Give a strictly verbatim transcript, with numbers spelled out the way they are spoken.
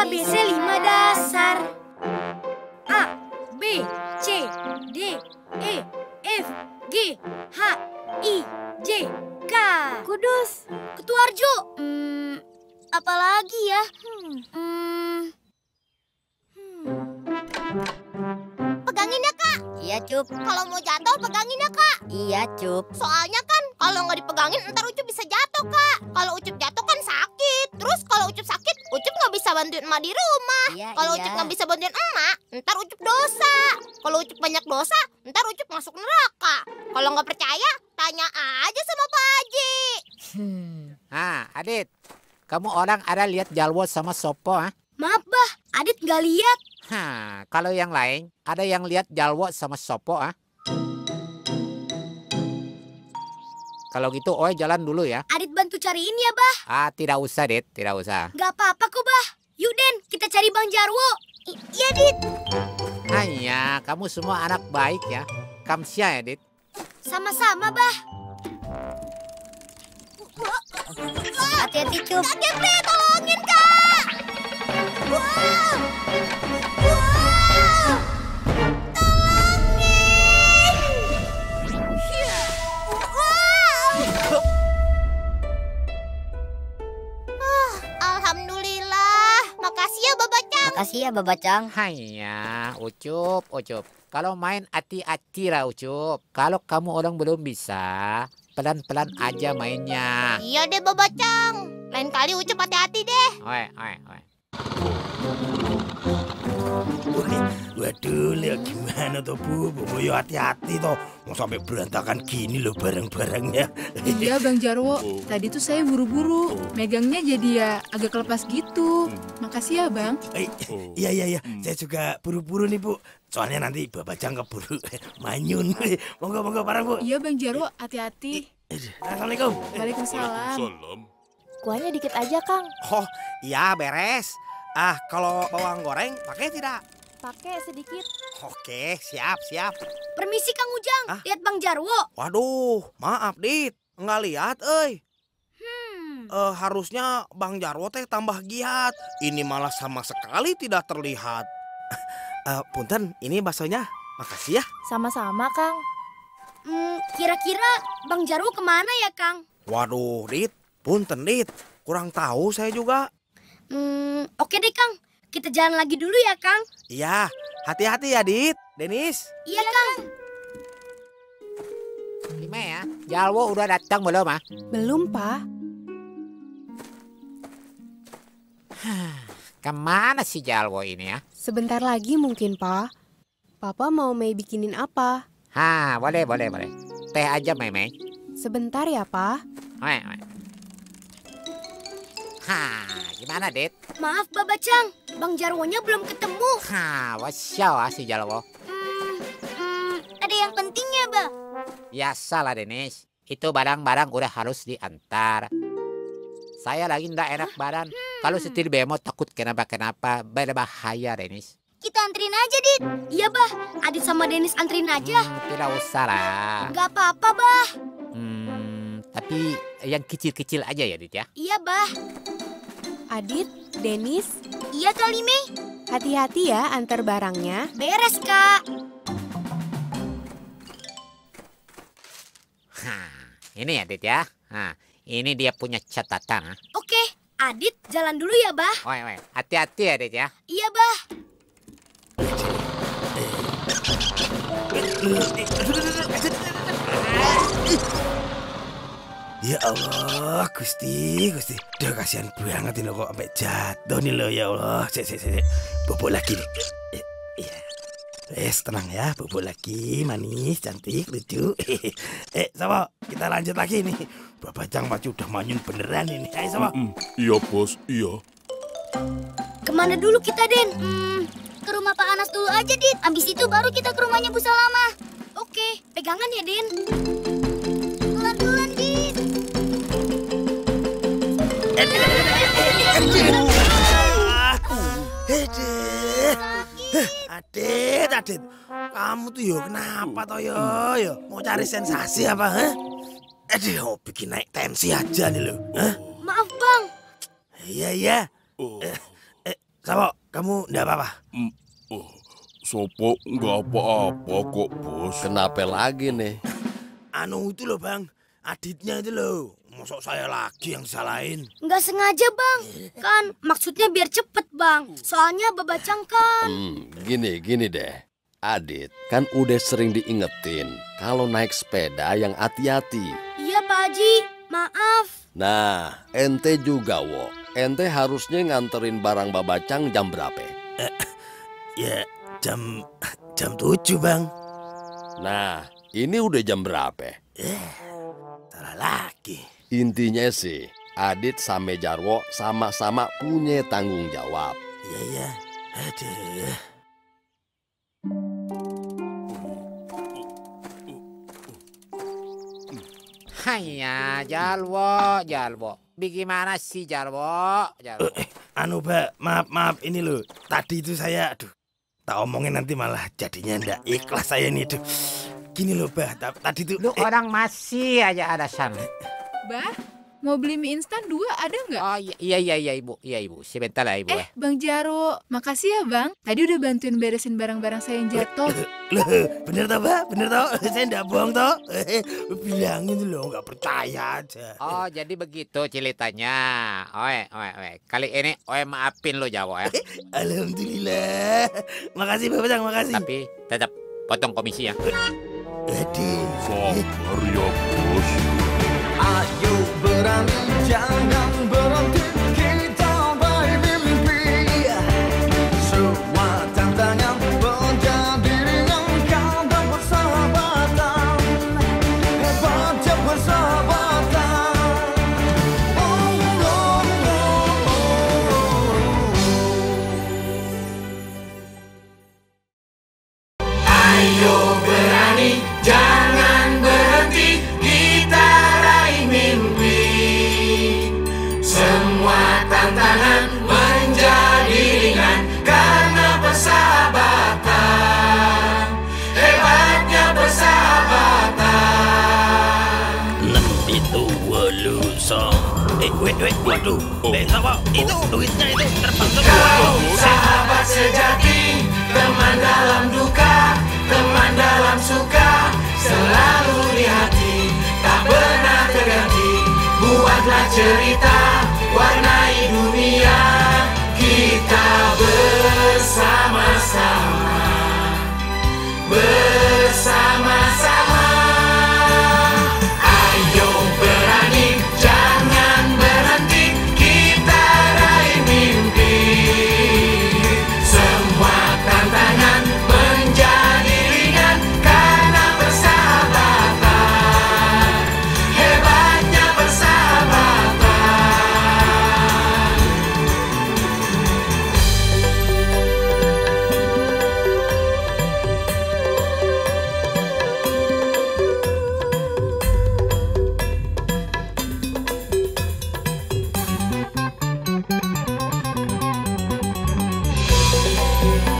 A, B, C, lima dasar. A, B, C, D, E, F, G, H, I, J, K. Kudus. Ketuarjo. Hmm, apalagi ya? Hmm. Hmm. Pegangin ya, Kak. Iya, Cup. Kalau mau jatuh, pegangin ya, Kak. Iya, Cup. Soalnya kan kalau nggak dipegangin, ntar Ucup bisa jatuh, Kak. Kalau Ucup jatuh kan sakit. Terus kalau Ucup sakit, Ucup nggak bisa bantuin emak di rumah. Iya, kalau iya. Ucup nggak bisa bantuin emak, ntar Ucup dosa. Kalau Ucup banyak dosa, ntar Ucup masuk neraka. Kalau nggak percaya, tanya aja sama Pak Haji. Hmm. Ah, Adit. Kamu orang ada lihat Jalwo sama Sopo, ah? Maaf, Bah. Adit nggak lihat. Hah, kalau yang lain, ada yang lihat Jalwo sama Sopo, ah? Kalau gitu, Oe jalan dulu ya. Adit bantu cariin ya, Bah. Ah, tidak usah, Dit. Tidak usah. Gak apa-apa kok, Bah. Yuk, Den. Kita cari Bang Jarwo. I iya, Dit. Hanya, kamu semua anak baik ya. Kamsia ya, Dit. Sama-sama, Bah. Hati-hati, Cup. Kak Kepri, tolongin, Kak. Wow. Wow. Makasih ya, Babacang. Makasih ya, Babacang. Hanya, Ucup, Ucup. Kalau main hati-hati lah, Ucup. Kalau kamu orang belum bisa, pelan-pelan aja mainnya. Iya deh, Babacang. Lain kali Ucup hati-hati deh. Oe, oe, oe. Waduh, lihat gimana tuh, Bu. Boboyo hati-hati toh. Mau sampai berantakan gini loh barang-barangnya. Iya, Bang Jarwo. Oh. Tadi tuh saya buru-buru. Oh. Megangnya jadi ya agak kelepas gitu. Hmm. Makasih ya, Bang. Eh, oh. Iya, iya, iya. Hmm. Saya juga buru-buru nih, Bu. Soalnya nanti Babacang keburu manyun. Monggo-monggo barang, Bu. Iya, Bang Jarwo. Hati-hati. Assalamualaikum. Waalaikumsalam. Waalaikumsalam. Kuahnya dikit aja, Kang. Oh, iya beres. Ah, kalau bawang goreng pakai tidak? Pakai sedikit. Oke, siap, siap. Permisi, Kang Ujang. Hah? Lihat Bang Jarwo. Waduh, maaf, Dit. Nggak lihat, euy. Hmm. E, harusnya Bang Jarwo teh tambah giat. Ini malah sama sekali tidak terlihat. e, punten, ini baksonya. Makasih ya. Sama-sama, Kang. Kira-kira hmm, Bang Jarwo kemana ya, Kang? Waduh, Dit. Punten, Dit. Kurang tahu saya juga. Hmm, oke deh, Kang. Kita jalan lagi dulu ya, Kang. Iya, hati-hati ya, Dit. Denis. Iya, Kang. Lima ya. Jalwo udah datang belum, ah? Belum, Pak. Kemana sih Jalwo ini ya? Sebentar lagi mungkin, Pak. Papa mau Mei bikinin apa? Hah, boleh, boleh, boleh. Teh aja, Mei, Mei. Sebentar ya, Pak. Oke, oke. Hah, gimana, Dit? Maaf, Babacang. Bang Jarwonya belum ketemu. Hah, wasya lah si Jarwo. Hmm, hmm, ada yang penting ya, Ba? Biasalah, Denis. Itu barang-barang udah harus diantar. Saya lagi ndak enak huh? badan. Hmm. Kalau setir bemo takut kenapa-kenapa. Berbahaya, Denis. Kita anterin aja, Dit. Iya, Bah. Adit sama Denis anterin aja. Hmm, tidak usah lah. Gak apa-apa, Bah. Hmm, tapi yang kecil-kecil aja ya, Dit ya? Iya, Bah. Adit, Denis. Iya kali, Mei. Hati-hati ya antar barangnya. Beres, Kak. Hah, ini Adit ya. Hah, ini dia punya catatan. Ha? Oke, Adit jalan dulu ya, Bah. Oi, oi. Hati-hati ya, Adit ya. Iya, Bah. Ya Allah, Gusti, Gusti. Duh, kasihan banget ini kok sampai jatuh nih lo, ya Allah. Sik, sik, sik. Bobok lagi nih. Eh, iya. Wes, tenang ya, bobok lagi. Manis, cantik, lucu. Eh, sama, kita lanjut lagi nih. Babacang maju udah manyun beneran ini. Ayo, sama. Mm -mm. Iya, Bos, iya. Kemana dulu kita, Den? Hmm, ke rumah Pak Anas dulu aja, Dit. Abis itu baru kita ke rumahnya Bu Salama. Oke, pegangan ya, Den. Pelan-pelan, Dit. Adit, Adit, kamu tuh yo kenapa toh yo? Yo mau cari sensasi apa, heh? Adit, mau bikin naik tensi aja nih lo, heh? Maaf, Bang. Iya iya. Eh, eh, Sapo, kamu ndak apa-apa? Oh, Sopo nggak apa-apa kok, Bos. Kenapa lagi nih? Anu itu loh, Bang. Aditnya itu loh. Masuk saya lagi yang salahin. Nggak sengaja, Bang. Kan maksudnya biar cepet, Bang. Soalnya babacang kan. Hmm, gini, gini deh. Adit kan udah sering diingetin kalau naik sepeda yang hati-hati. Iya, Pak Haji. Maaf. Nah, ente juga, Wo. Ente harusnya nganterin barang babacang jam berapa? Eh, ya, jam jam tujuh, Bang. Nah, ini udah jam berapa? Eh, salah lagi. Intinya sih, Adit sama Jarwo sama-sama punya tanggung jawab. Iya, iya. Aduh. Haiya, Jarwo, Jarwo. Bagaimana sih Jarwo? Jarwo. Eh, anu, Pak, maaf, maaf ini loh. Tadi itu saya, aduh, tak omongin nanti malah jadinya ndak ikhlas saya nih, aduh. Gini loh, Pak, tadi itu. Lu eh. Orang masih aja ada sana. Bah, mau beli mie instan dua ada nggak? Oh iya iya iya Ibu, iya Ibu. Sebentar lah Ibu. Eh, Bang Jarwo, makasih ya Bang. Tadi udah bantuin beresin barang-barang saya yang jatuh. Loh, bener toh, Pak? Bener toh? Saya nggak bohong toh? Bilangin loh, nggak percaya aja. Oh, jadi begitu ceritanya. Oe, oe, oe. Kali ini oe maafin lo Jarwo ya. Alhamdulillah. Makasih Bapak, makasih. Tapi tetap potong komisi ya. Aduh, sabar ya Bos. Ayo berani, jangan berhenti, kita bayi mimpi. Semua tantangan menjadi ringan karena persahabatan. Hebatnya persahabatan. Oh, oh, oh, oh. Ayo berani, jangan berhenti, kita raih mimpi. Semua tantangan menjadi ringan karena persahabatan. Hebatnya persahabatan. Enam itu walusong. Eh, wait, wait, waduh. Eh, apa? Itu duitnya itu terbang semua. Kau sahabat sejati, teman dalam duka. Teman dalam suka, selalu di hati, tak pernah terganti. Buatlah cerita warna